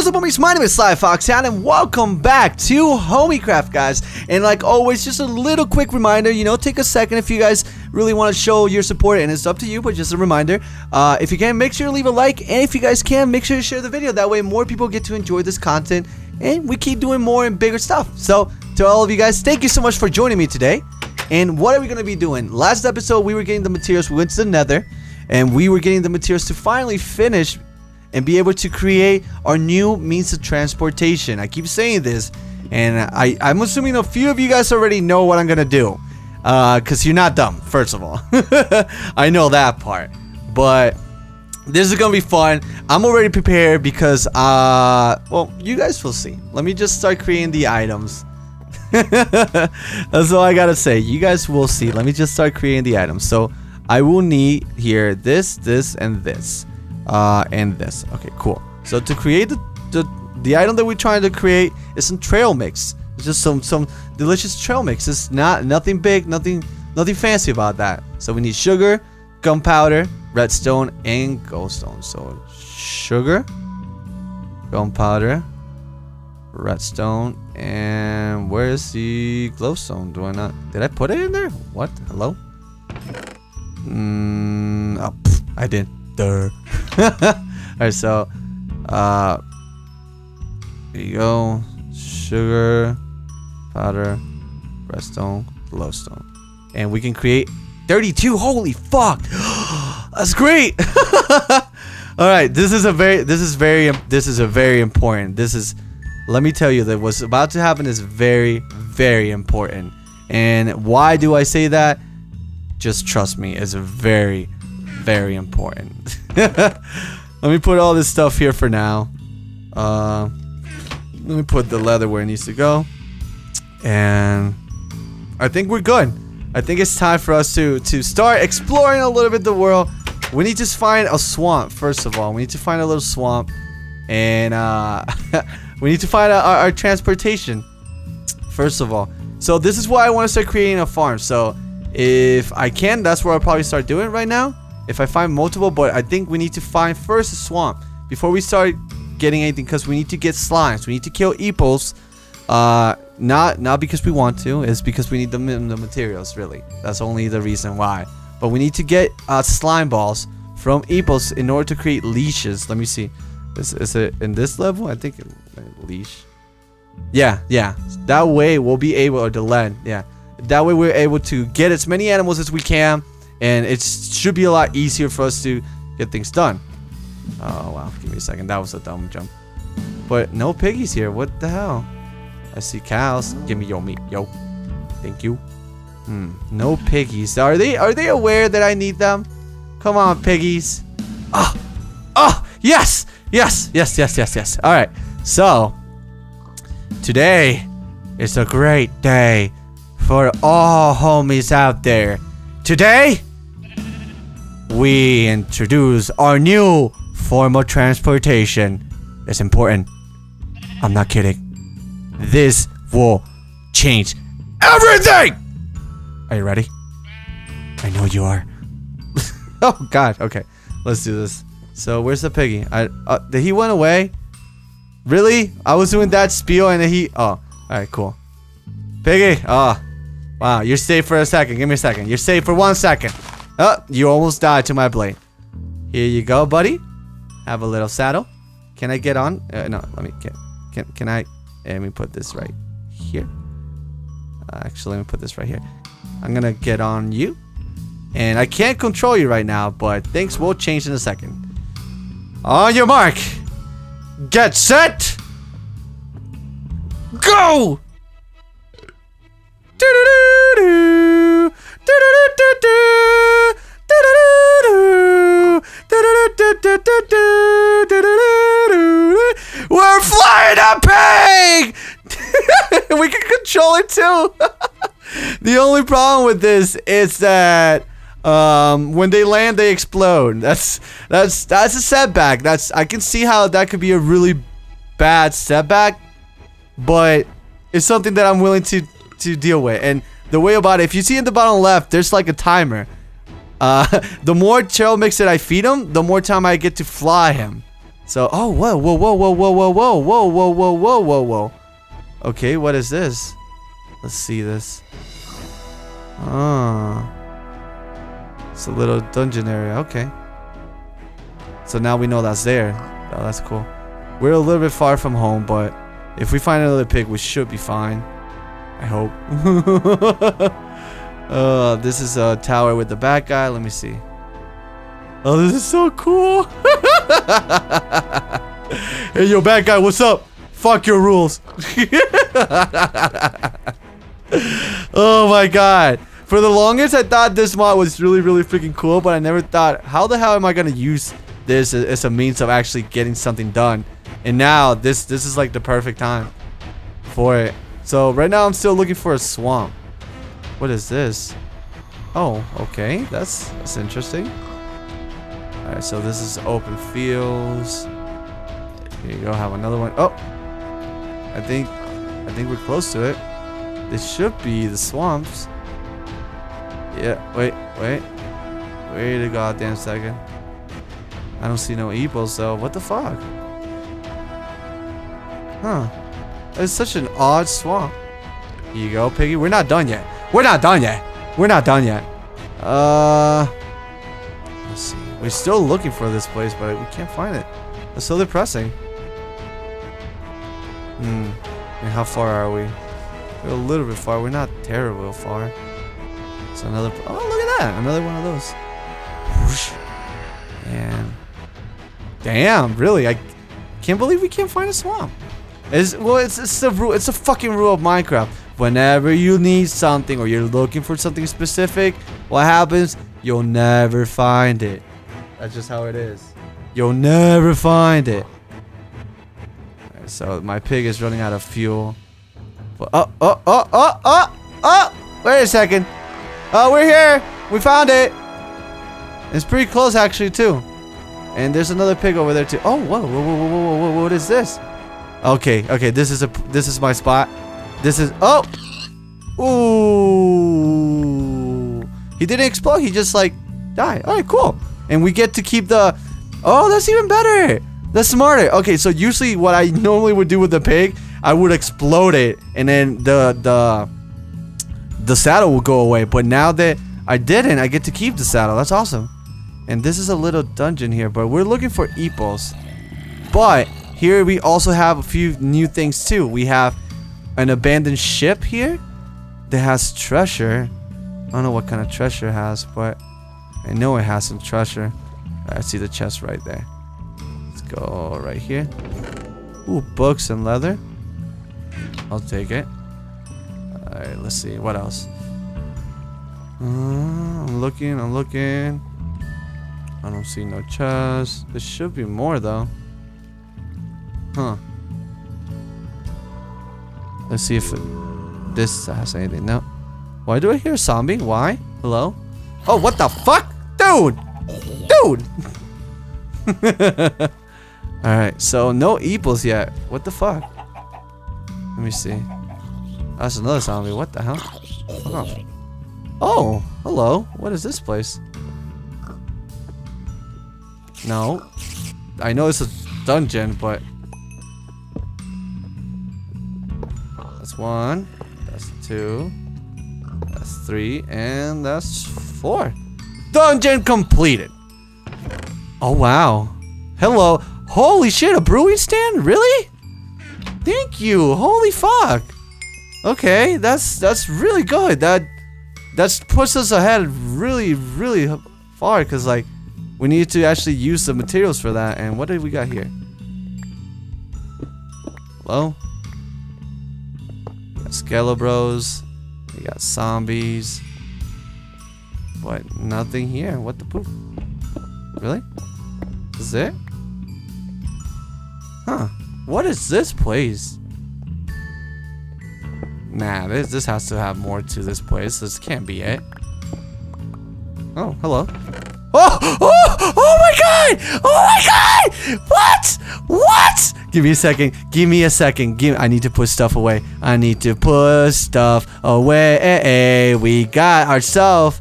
What's up, homies? My name is SlyFoxHound, and welcome back to Homiecraft, guys. And like always, just a little quick reminder, you know, take a second if you guys really want to show your support, and it's up to you, but just a reminder, if you can, make sure to leave a like, and if you guys can, make sure to share the video. That way more people get to enjoy this content, and we keep doing more and bigger stuff. So to all of you guys, thank you so much for joining me today. And what are we going to be doing? Last episode, we were getting the materials. We went to the Nether, and we were getting the materials to finally finish and be able to create our new means of transportation. I keep saying this, and I'm assuming a few of you guys already know what I'm gonna do, because you're not dumb, first of all. I know that part, but this is gonna be fun. I'm already prepared because well, you guys will see. Let me just start creating the items. That's all I gotta say. You guys will see. Let me just start creating the items. So I will need here this and this, and this. Okay, cool. So to create the item that we're trying to create is some trail mix. It's just some delicious trail mix. It's nothing big, nothing fancy about that. So we need sugar, gunpowder, redstone, and goldstone. So sugar, gunpowder, redstone, and where is the glowstone? Do I not? Did I put it in there? What? Hello? Oh, pff, I did. Alright, so there you go. Sugar, powder, redstone, glowstone. And we can create 32. Holy fuck! That's great! Alright, this is very important. This is, let me tell you that what's about to happen is very, very important. And why do I say that? Just trust me, it's very important. Let me put all this stuff here for now. Let me put the leather where it needs to go, and I think we're good. I think it's time for us to start exploring a little bit the world. We need to find a swamp, first of all. We need to find a little swamp, and we need to find our transportation, first of all. So this is why I want to start creating a farm. So if I can, that's where I'll probably start doing it right now, if I find multiple, but I think we need to find first a swamp before we start getting anything, because we need to get slimes. We need to kill Epos, not because we want to, it's because we need the materials, really. That's only the reason why. But we need to get slime balls from Epos in order to create leashes. Let me see. Is it in this level? I think leash. Yeah. That way we'll be able, or the lead, yeah. That way we're able to get as many animals as we can. And it should be a lot easier for us to get things done. Oh, wow. Give me a second. That was a dumb jump. But no piggies here. What the hell? I see cows. Give me your meat. Yo. Thank you. No piggies. Are they aware that I need them? Come on, piggies. Oh. Oh. Yes. Yes. All right. So, today is a great day for all homies out there. Today, we introduce our new form of transportation. It's important. I'm not kidding. This will change everything! Are you ready? I know you are. Oh, God. Okay. Let's do this. So, where's the piggy? He went away? Really? I was doing that spiel and then he... Oh. Alright, cool. Piggy! Oh. Wow, you're safe for a second. Give me a second. You're safe for 1 second. Oh, you almost died to my blade. Here you go, buddy. Have a little saddle. Can I get on? No, let me get. Can I? Let me put this right here. Actually, let me put this right here. I'm gonna get on you, and I can't control you right now, but things will change in a second. On your mark, get set, go. We're flying a pig! We can control it too! The only problem with this is that when they land, they explode. That's a setback. I can see how that could be a really bad setback, but it's something that I'm willing to deal with. And the way about it, if you see in the bottom left, there's like a timer. The more Cheryl Mix that I feed him, the more time I get to fly him. So, oh, whoa, whoa, whoa, whoa, whoa, whoa, whoa, whoa, whoa, whoa, whoa, whoa, whoa. Okay, what is this? Let's see this. Oh. It's a little dungeon area. Okay. So now we know that's there. Oh, that's cool. We're a little bit far from home, but if we find another pig, we should be fine. I hope. This is a tower with the bad guy. Let me see. Oh, this is so cool. Hey, yo, bad guy, what's up? Fuck your rules. Oh my god. For the longest, I thought this mod was really, really freaking cool, but I never thought, how the hell am I gonna use this as a means of actually getting something done? And now, this is like the perfect time for it. So, right now, I'm still looking for a swamp. What is this? Oh, okay. That's interesting. Alright, so this is open fields. Here you go, have another one. Oh! I think we're close to it. This should be the swamps. Yeah, wait a goddamn second. I don't see no Epos though. What the fuck? Huh. It's such an odd swamp. Here you go, piggy. We're not done yet. We're not done yet. We're not done yet. Let's see. We're still looking for this place, but we can't find it. That's so depressing. And how far are we? We're a little bit far. We're not terribly far. It's another. Oh, look at that! Another one of those. Whoosh. And damn, really, I can't believe we can't find a swamp. It's a rule. It's a fucking rule of Minecraft. Whenever you need something or you're looking for something specific, what happens? You'll never find it. That's just how it is. You'll never find it. All right, so my pig is running out of fuel. Oh, oh, oh, oh, oh, oh! Wait a second. Oh, we're here. We found it. It's pretty close actually too. And there's another pig over there too. Oh, whoa, whoa, whoa, whoa, whoa, whoa, whoa, what is this? Okay, okay, this is my spot. This is, oh! Ooh! He didn't explode, he just like died. Alright, cool. And we get to keep the, oh, that's even better! That's smarter. Okay, so usually what I normally would do with the pig, I would explode it and then the saddle will go away. But now that I didn't, I get to keep the saddle. That's awesome. And this is a little dungeon here, but we're looking for Epos. But here we also have a few new things too. We have an abandoned ship here that has treasure. I don't know what kind of treasure it has, but I know it has some treasure. I see the chest right there. Let's go right here. Ooh, books and leather. I'll take it. Alright, let's see. What else? I'm looking. I don't see no chest. There should be more though. Huh. Let's see if this has anything. No. Why do I hear a zombie? Why? Hello? Oh, what the fuck? Dude! Dude! Alright, so no Epos yet. What the fuck? Let me see. That's another zombie. What the hell? Fuck off. Oh, hello. What is this place? No. I know it's a dungeon, but that's one, that's two, that's three, and that's four. Dungeon completed. Oh wow. Hello. Holy shit, a brewing stand? Really? Thank you. Holy fuck. Okay, that's really good. That puts us ahead really, really far, because like we need to actually use the materials for that. And what do we got here? Hello? We got Skelebros. We got zombies. But nothing here. What the poop? Really? This is it? Huh. What is this place? Nah, this has to have more to this place. This can't be it. Oh, hello. Oh! Oh! Oh my god! Oh my god! What? What? Give me a second. Give me a second. I need to put stuff away. I need to put stuff away. We got ourselves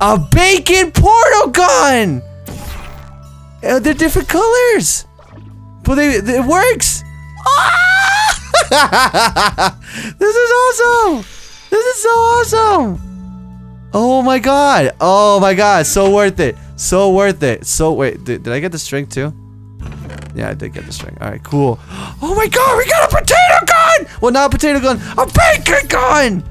a BACON PORTAL GUN! They're different colors! But it works! Ah! This is awesome! This is so awesome! Oh my god! Oh my god! So worth it! So worth it! So wait, did I get the string too? Yeah, I did get the string. Alright, cool. Oh my god, we got a potato gun! Well, not a potato gun, a bacon gun!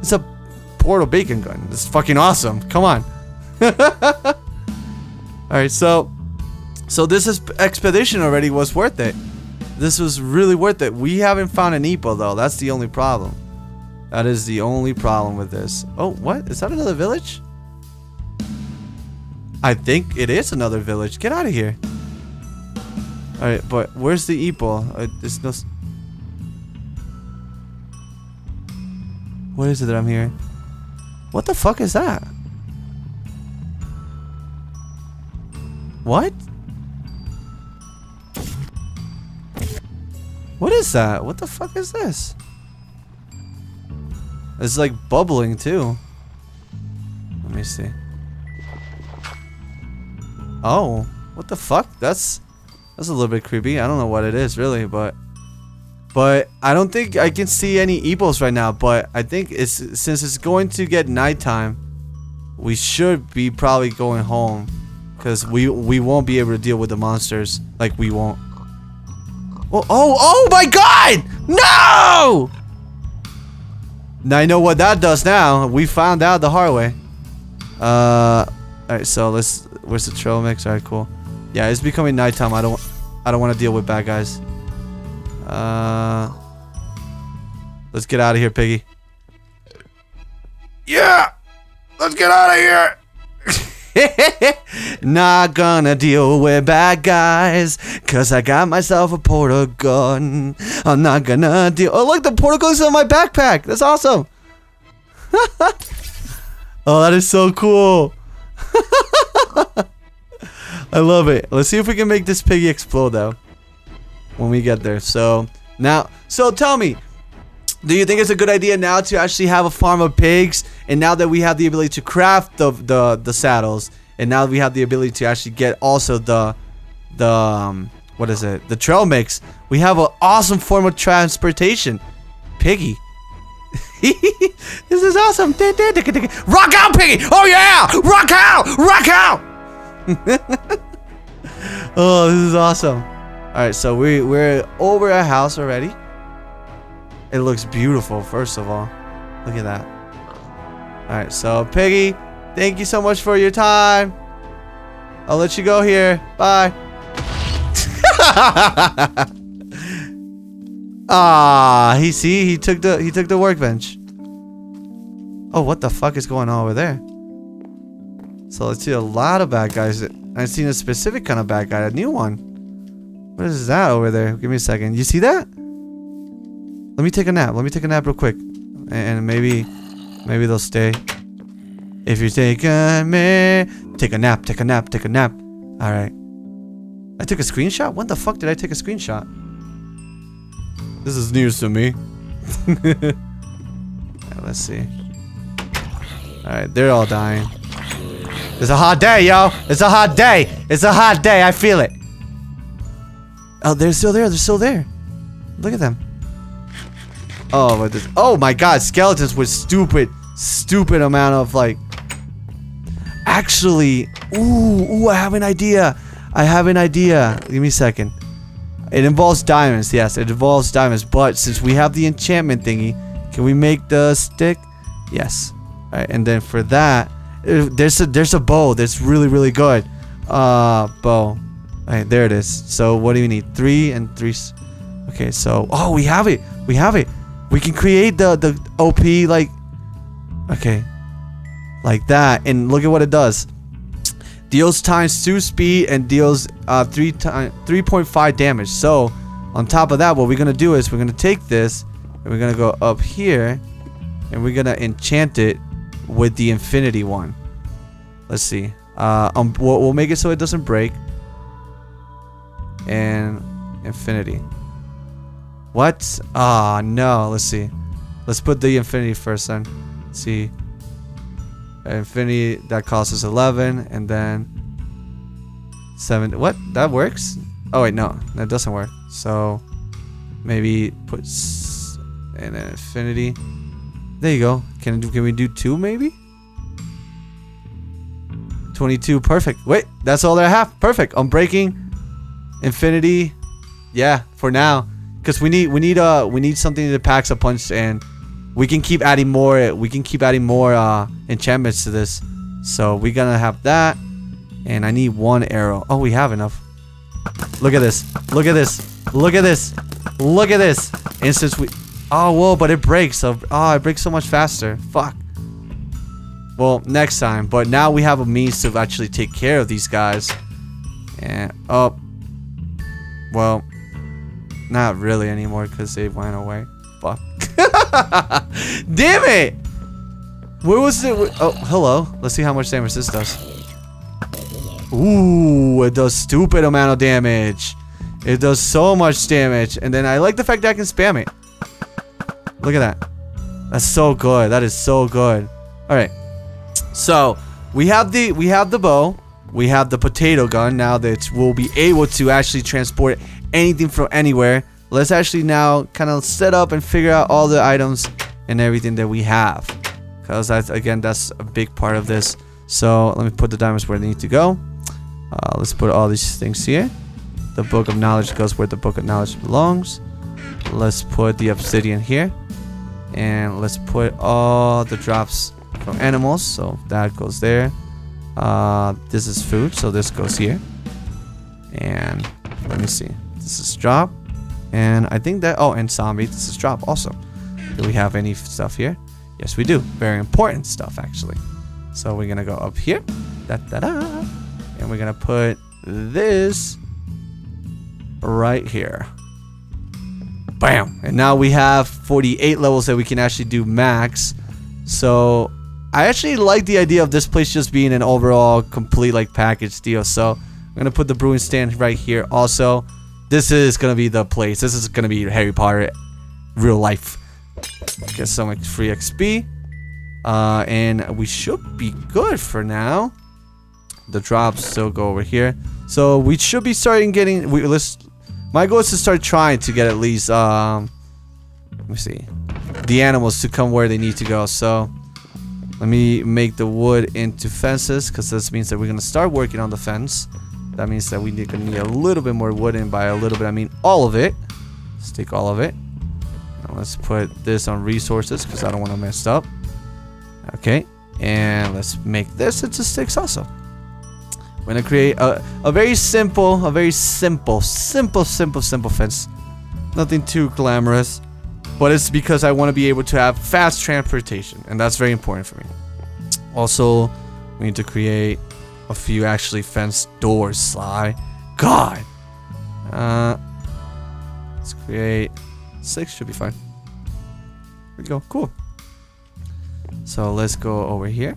It's a portal bacon gun. This is fucking awesome. Come on. Alright, so this expedition already was worth it. This was really worth it. We haven't found an Epo though. That's the only problem. That is the only problem with this. Oh, what? Is that another village? I think it is another village. Get out of here. Alright, but where's the Epo? There's no... What is it that I'm hearing? What the fuck is that? What? What is that? What the fuck is this? It's like bubbling too. Let me see. Oh, what the fuck? That's a little bit creepy. I don't know what it is really, but I don't think I can see any Epos right now. But I think since it's going to get nighttime, we should be probably going home, because we won't be able to deal with the monsters. Like we won't. Oh my God! No! Now I know what that does. Now we found out the hard way. All right. So where's the trail mix? All right, cool. Yeah, it's becoming nighttime. I don't want to deal with bad guys. Let's get out of here, Piggy. Yeah, let's get out of here. Not gonna deal with bad guys, cause I got myself a portal gun. I'm not gonna deal. Oh, look, the portal gun's on my backpack. That's awesome. Oh, that is so cool. I love it. Let's see if we can make this piggy explode though when we get there. So tell me, do you think it's a good idea now to actually have a farm of pigs, and now that we have the ability to craft the saddles, and now that we have the ability to actually get also the trail mix, we have an awesome form of transportation, Piggy. This is awesome. Rock out, Piggy. Oh yeah, rock out, rock out. Oh, this is awesome. Alright, so we're over a house already. It looks beautiful, first of all. Look at that. Alright, so Piggy, thank you so much for your time. I'll let you go here. Bye. Ah, he took the workbench. Oh, what the fuck is going on over there? So let's see a lot of bad guys. I've seen a specific kind of bad guy, a new one. What is that over there? Give me a second. You see that? Let me take a nap. Let me take a nap real quick. And maybe they'll stay. If you take a take a nap, take a nap, take a nap. Alright. I took a screenshot? When the fuck did I take a screenshot? This is news to me. Right, let's see. Alright, they're all dying. It's a hot day, yo. It's a hot day. It's a hot day. I feel it. Oh, they're still there. They're still there. Look at them. Oh, but this, oh my God, skeletons with stupid amount of like. Actually, ooh, I have an idea. I have an idea. Give me a second. It involves diamonds. Yes, it involves diamonds. But since we have the enchantment thingy, can we make the stick? Yes. All right, and then for that. There's a bow that's really good. Bow. Alright, there it is. So what do we need? 3 and 3. Okay, so oh, we have it. We have it. We can create the OP like. Okay, like that. And look at what it does. Deals ×2 speed and deals 3.5 damage. So on top of that, what we're gonna do is we're gonna take this and we're gonna go up here and we're gonna enchant it with the infinity one. Let's see. We'll make it so it doesn't break. And infinity. What? Ah, no. Let's see. Let's put the infinity first then. Let's see. Infinity that costs us 11 and then 7. What? That works? Oh wait, no, that doesn't work. So maybe put an infinity. There you go. Can we do 2 maybe? 22, perfect. Wait, that's all I have. Perfect. I'm breaking infinity. Yeah, for now, because we need something that packs a punch, and we can keep adding more. We can keep adding more enchantments to this. So we're gonna have that, and I need 1 arrow. Oh, we have enough. Look at this. Look at this. Look at this. Look at this. And since we, oh whoa, but it breaks. So it breaks so much faster. Fuck. Well, next time. But now we have a means to actually take care of these guys. And oh, well, not really anymore because they went away. Fuck. Damn it! Where was it? Oh, hello. Let's see how much damage this does. Ooh, it does stupid amount of damage. It does so much damage. And then I like the fact that I can spam it. Look at that. That's so good. That is so good. All right. So we have the bow. We have the potato gun now that we'll be able to actually transport anything from anywhere. Let's actually now kind of set up and figure out all the items and everything that we have, because again, that's a big part of this. So let me put the diamonds where they need to go. Let's put all these things here. The book of knowledge goes where the book of knowledge belongs. Let's put the obsidian here, and let's put all the drops from animals, so that goes there. This is food, so this goes here. And let me see, this is drop, and I think that, oh, and zombie, this is drop also. Do we have any stuff here? Yes, we do. Very important stuff, actually. So we're gonna go up here, da-da-da, and we're gonna put this right here. Bam! And now we have 48 levels that we can actually do max. So I actually like the idea of this place just being an overall complete like package deal. So I'm gonna put the brewing stand right here also. This is gonna be the place. This is gonna be Harry Potter real life. Get some free XP, and we should be good for now. The drops still go over here, so we should be starting getting. My goal is to start trying to get at least let me see, the animals to come where they need to go. So let me make the wood into fences, because this means that we're gonna start working on the fence. That means that we need to need a little bit more wood, and by a little bit I mean all of it. Let's take all of it. Let's put this on resources because I don't want to mess up. Okay, and let's make this into sticks also. We're gonna create a very simple fence. Nothing too glamorous, but it's because I want to be able to have fast transportation, and that's very important for me. Also, we need to create a few actually fence doors. Sly, God, let's create 6, should be fine. There we go, cool. So let's go over here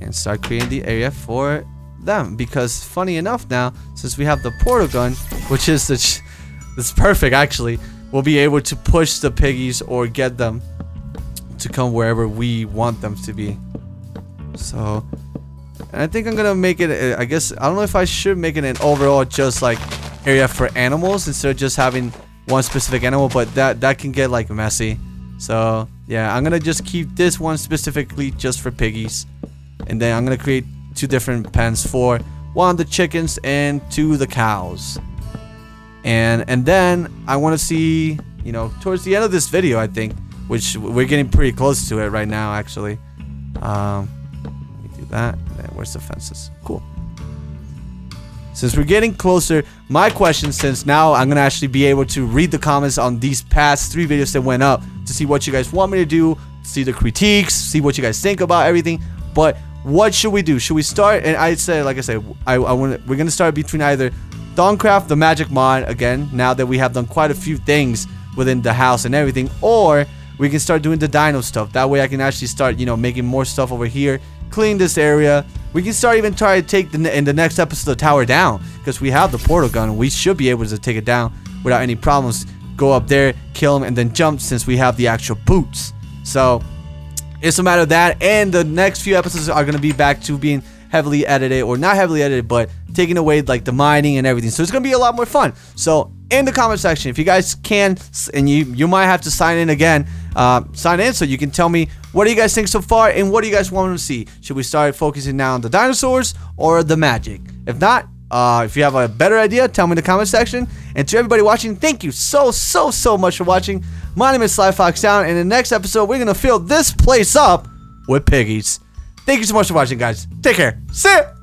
and start creating the area for them, because funny enough now, since we have the portal gun, which is it's perfect actually, we'll be able to push the piggies or get them to come wherever we want them to be. So, and I think I'm gonna make it, I guess, I don't know if I should make it an overall just like area for animals instead of just having one specific animal, but that can get like messy. So yeah, I'm gonna just keep this one specifically just for piggies, and then I'm gonna create 2 different pens for one the chickens and 2 the cows. And then I want to see, you know, towards the end of this video, I think, which we're getting pretty close to it right now actually. Let me do that. Where's the fences? Cool. Since we're getting closer, my question, since now I'm going to actually be able to read the comments on these past 3 videos that went up to see what you guys want me to do, see the critiques, see what you guys think about everything. But what should we do? Should we start? And I said, like I said, we're going to start between either Dawncraft, the magic mod, again, now that we have done quite a few things within the house and everything, or we can start doing the dino stuff. That way I can actually start, you know, making more stuff over here, clean this area. We can start even try to take in the next episode the tower down, because we have the portal gun and we should be able to take it down without any problems. Go up there, kill him, and then jump, since we have the actual boots. So it's a matter of that, and the next few episodes are going to be back to being heavily edited, or not heavily edited, but taking away like the mining and everything. So it's gonna be a lot more fun. So in the comment section, if you guys can, and you might have to sign in again, sign in so you can tell me what do you guys think so far, and what do you guys want to see? Should we start focusing now on the dinosaurs or the magic? If not, if you have a better idea, tell me in the comment section. And to everybody watching, thank you so much for watching. My name is SlyFoxHound, and in the next episode, we're gonna fill this place up with piggies. Thank you so much for watching, guys. Take care. See ya.